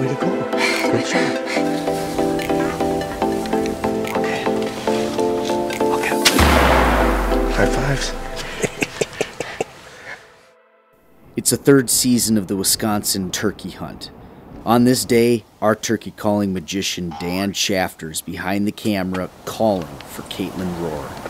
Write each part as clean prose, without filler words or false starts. Way to go. Good shot. Okay. Okay. High fives. It's the third season of the Wisconsin Turkey Hunt. On this day, our turkey calling magician Dan Shafter is behind the camera calling for Katelyn Rohr.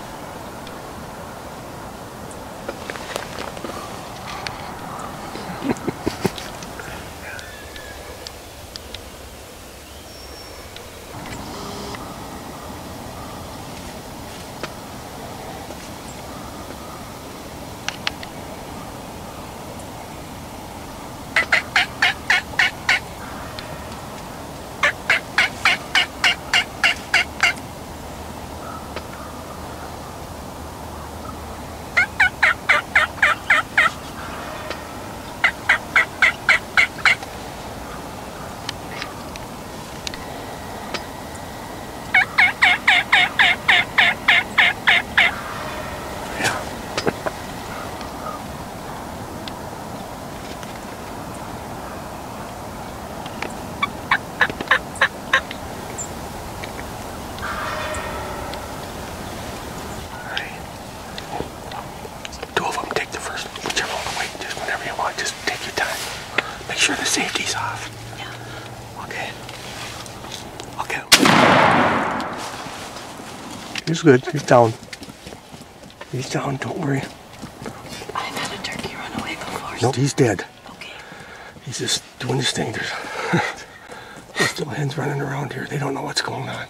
Safety's off. Yeah. Okay. Okay. He's good. He's down. He's down. Don't worry. I've had a turkey run away before. Nope, he's dead. Okay. He's just doing his thing. There's still hens running around here. They don't know what's going on.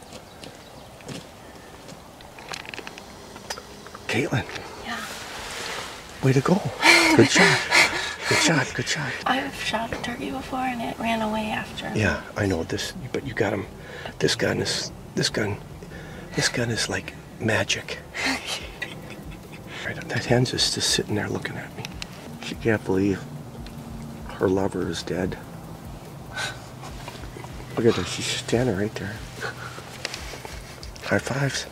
Katelyn. Yeah. Way to go. Good shot. Good shot, good shot. I've shot a turkey before and it ran away after. Yeah, I know this, but you got him. This gun is like magic. Right, that hen's just sitting there looking at me. She can't believe her lover is dead. Look at her, she's standing right there. High fives.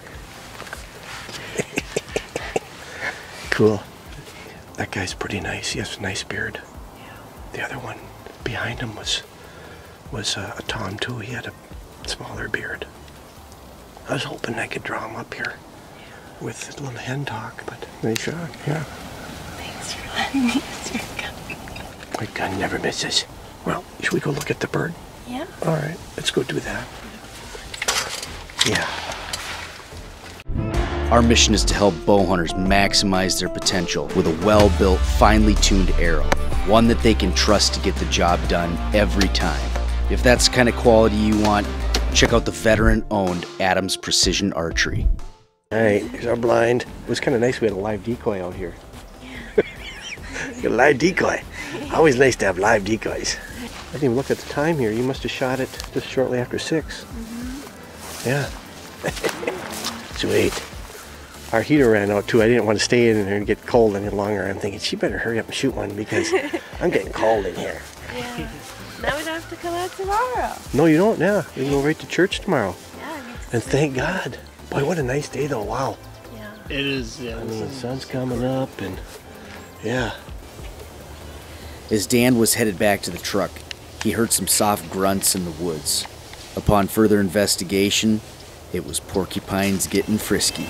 Cool. That guy's pretty nice. He has a nice beard. Yeah. The other one behind him was a tom too. He had a smaller beard. I was hoping I could draw him up here with a little hen talk, but they shot. Yeah. Thanks for letting me use your gun. My gun never misses. Well, should we go look at the bird? Yeah. All right. Let's go do that. Yeah. Our mission is to help bow hunters maximize their potential with a well-built, finely tuned arrow, one that they can trust to get the job done every time. If that's the kind of quality you want, check out the veteran-owned Adams Precision Archery. All right, here's our blind. It was kind of nice we had a live decoy out here. Yeah. A live decoy. Always nice to have live decoys. I didn't even look at the time here. You must have shot it just shortly after 6. Mm-hmm. Yeah. Sweet. Our heater ran out too. I didn't want to stay in there and get cold any longer. I'm thinking she better hurry up and shoot one because I'm getting cold in here. Yeah. Now we don't have to come out tomorrow. No, you don't. Yeah, we can go right to church tomorrow. Yeah. And thank God. Boy, what a nice day though. Wow. Yeah. It is. Yeah. I mean, the sun's coming up and yeah. As Dan was headed back to the truck, he heard some soft grunts in the woods. Upon further investigation, it was porcupines getting frisky.